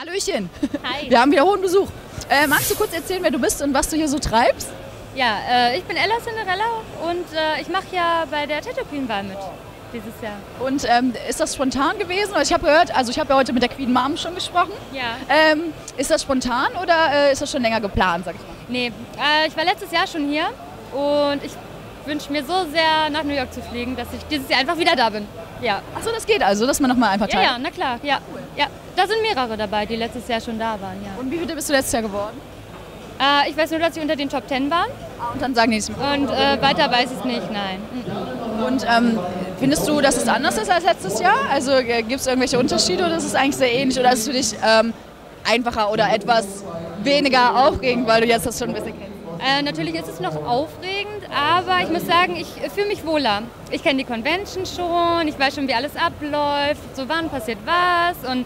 Hallöchen. Hi. Wir haben wieder hohen Besuch. Magst du kurz erzählen, wer du bist und was du hier so treibst? Ja, ich bin Ella Cinderella und ich mache ja bei der Tattoo Queen Wahl mit dieses Jahr. Und ist das spontan gewesen? Ich habe gehört, also ich habe ja heute mit der Queen Mom schon gesprochen. Ja. Ist das spontan oder ist das schon länger geplant, sag ich mal? Nee, ich war letztes Jahr schon hier und ich wünsche mir so sehr, nach New York zu fliegen, dass ich dieses Jahr einfach wieder da bin. Ja. Achso, das geht also, dass man nochmal einfach teilt? Ja, ja, na klar. Ja. Cool. Ja. Da sind mehrere dabei, die letztes Jahr schon da waren. Ja. Und wie viele bist du letztes Jahr geworden? Ich weiß nur, dass sie unter den Top 10 waren. Und dann sagen die es mir. Und weiter weiß ich es nicht, nein. Und findest du, dass es anders ist als letztes Jahr? Also gibt es irgendwelche Unterschiede oder ist es eigentlich sehr ähnlich? Oder ist es für dich einfacher oder etwas weniger aufregend, weil du jetzt das schon ein bisschen kennst? Natürlich ist es noch aufregend, aber ich muss sagen, ich fühle mich wohler. Ich kenne die Convention schon, ich weiß schon, wie alles abläuft, so wann passiert was und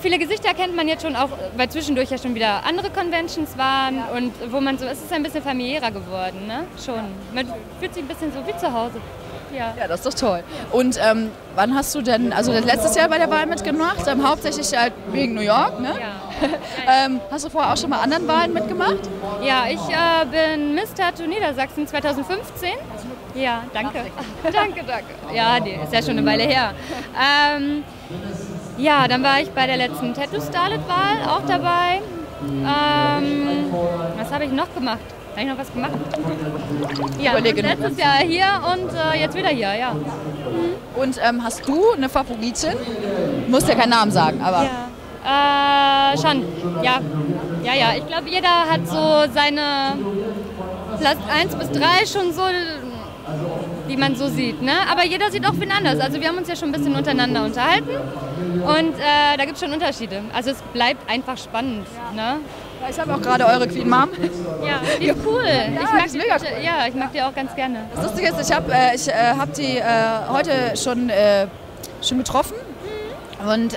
viele Gesichter kennt man jetzt schon auch, weil zwischendurch ja schon wieder andere Conventions waren und wo man so, es ist ein bisschen familiärer geworden, ne? Schon. Man fühlt sich ein bisschen so wie zu Hause. Ja, ja, das ist doch toll. Und wann hast du denn, also letztes Jahr bei der Wahl mitgemacht, hauptsächlich halt wegen New York, ne? Ja. Hast du vorher auch schon mal anderen Wahlen mitgemacht? Ja, ich bin Miss Tattoo Niedersachsen 2015. Ja, danke. Danke. Ja, die ist ja schon eine Weile her. Ja, dann war ich bei der letzten Tattoo Starlet Wahl auch dabei. Was habe ich noch gemacht? Habe ich noch was gemacht? Ja, letztes Jahr hier und jetzt wieder hier, ja. Und hast du eine Favoritin? Du musst ja keinen Namen sagen, aber... Ja. Schon, ja. Ja, ja, ich glaube, jeder hat so seine Platz 1 bis 3 schon so, wie man so sieht, ne? Aber jeder sieht auch wen anders. Also wir haben uns ja schon ein bisschen untereinander unterhalten und da gibt es schon Unterschiede. Also es bleibt einfach spannend, ne? Ich habe auch gerade eure Queen Mom. Ja, die ist cool. Ja, ich mag die auch ganz gerne. Das Lustige ist, ich hab die heute schon getroffen. Und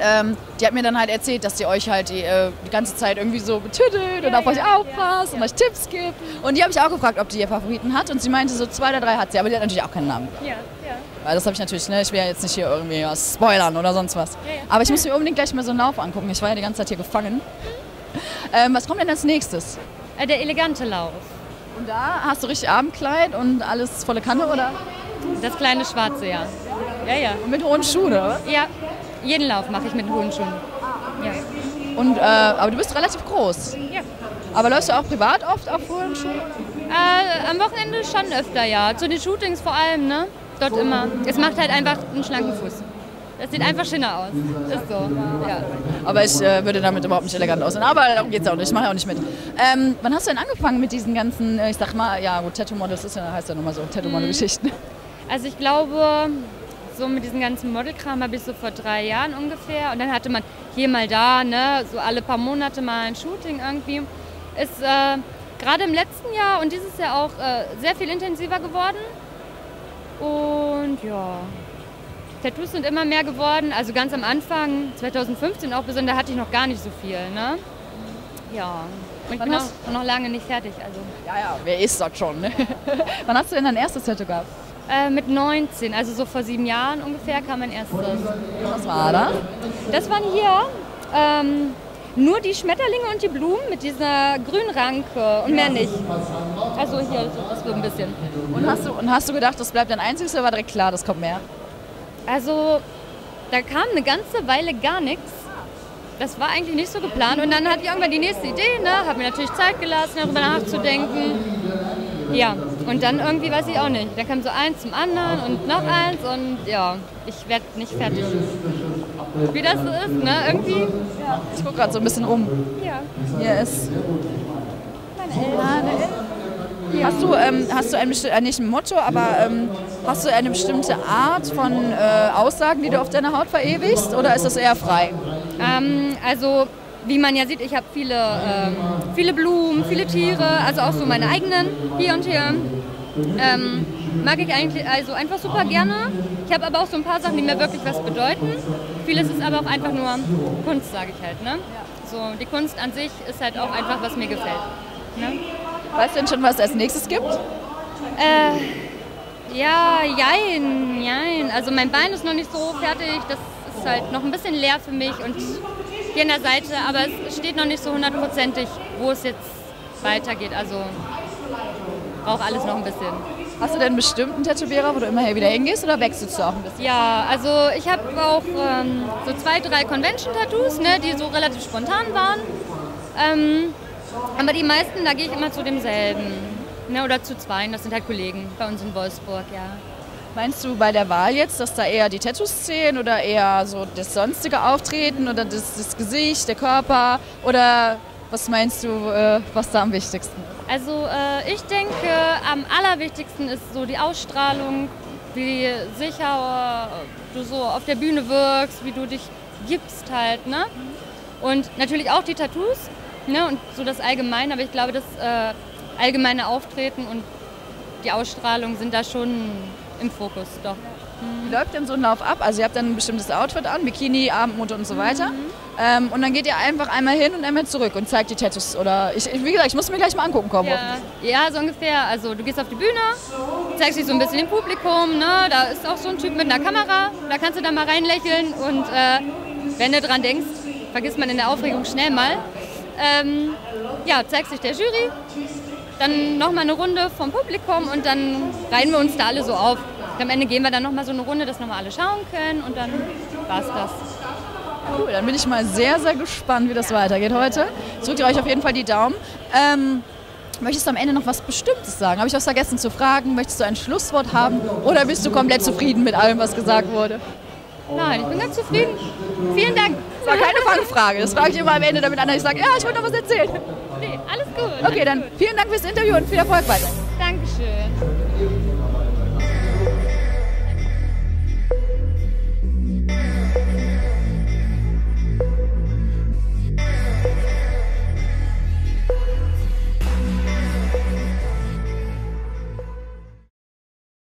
die hat mir dann halt erzählt, dass sie euch halt die ganze Zeit irgendwie so betüdelt und auf euch aufpasst und euch Tipps gibt. Und die habe ich auch gefragt, ob die ihr Favoriten hat. Und sie meinte, so 2 oder 3 hat sie, aber die hat natürlich auch keinen Namen. Ja, ja. Weil das habe ich natürlich, ne? Ich will ja jetzt nicht hier irgendwie was spoilern oder sonst was. Ja, ja. Aber ich muss mir unbedingt gleich mal so einen Lauf angucken. Ich war ja die ganze Zeit hier gefangen. Was kommt denn als nächstes? Der elegante Lauf. Und da hast du richtig Abendkleid und alles volle Kanne, oder? Das kleine schwarze, ja. Ja, ja. Und mit hohen Schuhen, oder? Ja, jeden Lauf mache ich mit hohen Schuhen. Ja. Und, aber du bist relativ groß. Ja. Aber läufst du auch privat oft auf hohen Schuhen? Am Wochenende schon öfter, ja. Zu den Shootings vor allem, ne? Dort immer. Es macht halt einfach einen schlanken Fuß. Das sieht einfach schöner aus. Ist so. Ja. Aber ich würde damit überhaupt nicht elegant aussehen. Aber darum geht es auch nicht. Ich mache ja auch nicht mit. Wann hast du denn angefangen mit diesen ganzen, ich sag mal, ja gut, Tattoo-Models, das heißt ja nochmal so, Tattoo-Model-Geschichten. Also ich glaube, so mit diesem ganzen Modelkram habe ich so vor 3 Jahren ungefähr. Und dann hatte man hier mal da, ne, so alle paar Monate mal ein Shooting irgendwie. Ist gerade im letzten Jahr und dieses Jahr auch sehr viel intensiver geworden. Und ja... Tattoos sind immer mehr geworden, also ganz am Anfang, 2015 auch besonders, hatte ich noch gar nicht so viel, ne? Ja, und ich bin auch noch lange nicht fertig, also. Ja, ja, wer ist das schon, ne? Wann hast du denn dein erstes Tattoo gehabt? Mit 19, also so vor 7 Jahren ungefähr kam mein erstes. Was war das? Das waren hier nur die Schmetterlinge und die Blumen mit dieser grünen Ranke und mehr nicht. Also hier, das wird ein bisschen. Und hast du gedacht, das bleibt dein einziges oder war direkt klar, das kommt mehr? Also, da kam eine ganze Weile gar nichts. Das war eigentlich nicht so geplant. Und dann hatte ich irgendwann die nächste Idee, ne? Habe mir natürlich Zeit gelassen, darüber nachzudenken. Ja, und dann irgendwie weiß ich auch nicht. Da kam so eins zum anderen und noch eins und ja, ich werde nicht fertig. Wie das so ist, ne? Irgendwie. Ja. Ich gucke gerade so ein bisschen rum. Ja. Hier ist meine Eltern. Ja. Hast du nicht ein Motto, aber hast du eine bestimmte Art von Aussagen, die du auf deiner Haut verewigst, oder ist das eher frei? Also, wie man ja sieht, ich habe viele Blumen, viele Tiere, also auch so meine eigenen, hier und hier. Mag ich eigentlich also einfach super gerne. Ich habe aber auch so ein paar Sachen, die mir wirklich was bedeuten. Vieles ist aber auch einfach nur Kunst, sage ich halt, ne? So, die Kunst an sich ist halt auch einfach, was mir gefällt, ne? Weißt du denn schon, was es als nächstes gibt? Ja, jein. Also mein Bein ist noch nicht so fertig. Das ist halt noch ein bisschen leer für mich. Und hier an der Seite, aber es steht noch nicht so hundertprozentig, wo es jetzt weitergeht. Also braucht alles noch ein bisschen. Hast du denn bestimmt einen Tätowierer, wo du immer wieder hingehst, oder wechselst du auch ein bisschen? Ja, also ich habe auch so 2, 3 Convention-Tattoos, ne, die so relativ spontan waren. Aber die meisten, da gehe ich immer zu demselben, ne, oder zu 2, das sind halt Kollegen bei uns in Wolfsburg, ja. Meinst du bei der Wahl jetzt, dass da eher die Tattoos zählen oder eher so das sonstige Auftreten oder das Gesicht, der Körper, oder was meinst du, was da am wichtigsten ist? Also ich denke, am allerwichtigsten ist so die Ausstrahlung, wie sicher du so auf der Bühne wirkst, wie du dich gibst halt, ne? Und natürlich auch die Tattoos, ne? Und so das Allgemeine, aber ich glaube, das allgemeine Auftreten und die Ausstrahlung sind da schon im Fokus, doch. Wie läuft denn so ein Lauf ab? Also ihr habt dann ein bestimmtes Outfit an, Bikini, Abendmode und so weiter. Und dann geht ihr einfach einmal hin und einmal zurück und zeigt die Tattoos. Oder wie gesagt, ich muss mir gleich mal angucken kommen. Ja, so ungefähr. Also du gehst auf die Bühne, zeigst dich so ein bisschen im Publikum. Ne? Da ist auch so ein Typ mit einer Kamera. Da kannst du dann mal reinlächeln. Und wenn du dran denkst, vergisst man in der Aufregung schnell mal. Ja, zeigst dich der Jury. Dann nochmal eine Runde vom Publikum und dann reihen wir uns da alle so auf. Und am Ende gehen wir dann nochmal so eine Runde, dass nochmal alle schauen können und dann war's das. Cool, dann bin ich mal sehr, sehr gespannt, wie das weitergeht heute. Drückt ihr euch auf jeden Fall die Daumen. Möchtest du am Ende noch was Bestimmtes sagen? Habe ich was vergessen zu fragen? Möchtest du ein Schlusswort haben oder bist du komplett zufrieden mit allem, was gesagt wurde? Nein, ich bin ganz zufrieden. Vielen Dank. Das war keine Fangfrage. Das frage ich immer am Ende, damit einer nicht sagt, ja, ich wollte noch was erzählen. Nee, alles gut. Okay, dann vielen Dank fürs Interview und viel Erfolg weiter.